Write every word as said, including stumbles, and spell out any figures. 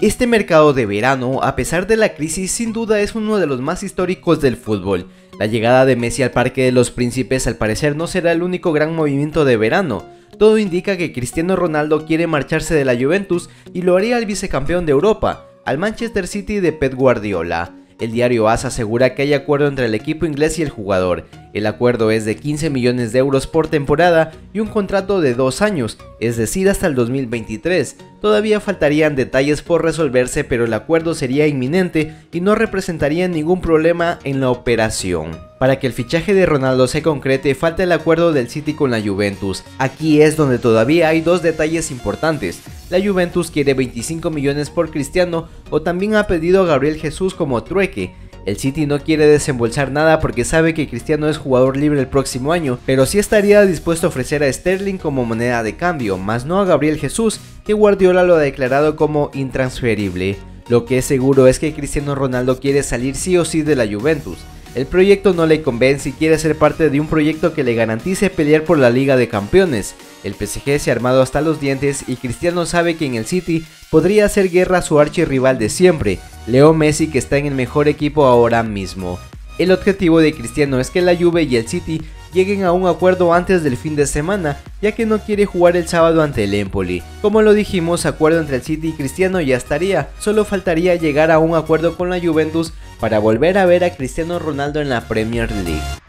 Este mercado de verano, a pesar de la crisis, sin duda es uno de los más históricos del fútbol. La llegada de Messi al Parque de los Príncipes al parecer no será el único gran movimiento de verano. Todo indica que Cristiano Ronaldo quiere marcharse de la Juventus y lo haría al vicecampeón de Europa, al Manchester City de Pep Guardiola. El diario A S asegura que hay acuerdo entre el equipo inglés y el jugador. El acuerdo es de quince millones de euros por temporada y un contrato de dos años, es decir hasta el dos mil veintitrés. Todavía faltarían detalles por resolverse, pero el acuerdo sería inminente y no representaría ningún problema en la operación. Para que el fichaje de Ronaldo se concrete, falta el acuerdo del City con la Juventus. Aquí es donde todavía hay dos detalles importantes. La Juventus quiere veinticinco millones por Cristiano, o también ha pedido a Gabriel Jesús como trueque. El City no quiere desembolsar nada porque sabe que Cristiano es jugador libre el próximo año, pero sí estaría dispuesto a ofrecer a Sterling como moneda de cambio, más no a Gabriel Jesús, que Guardiola lo ha declarado como intransferible. Lo que es seguro es que Cristiano Ronaldo quiere salir sí o sí de la Juventus. El proyecto no le convence y quiere ser parte de un proyecto que le garantice pelear por la Liga de Campeones. El P S G se ha armado hasta los dientes y Cristiano sabe que en el City podría hacer guerra a su archirrival de siempre, Leo Messi, que está en el mejor equipo ahora mismo. El objetivo de Cristiano es que la Juve y el City lleguen a un acuerdo antes del fin de semana, ya que no quiere jugar el sábado ante el Empoli. Como lo dijimos, acuerdo entre el City y Cristiano ya estaría, solo faltaría llegar a un acuerdo con la Juventus para volver a ver a Cristiano Ronaldo en la Premier League.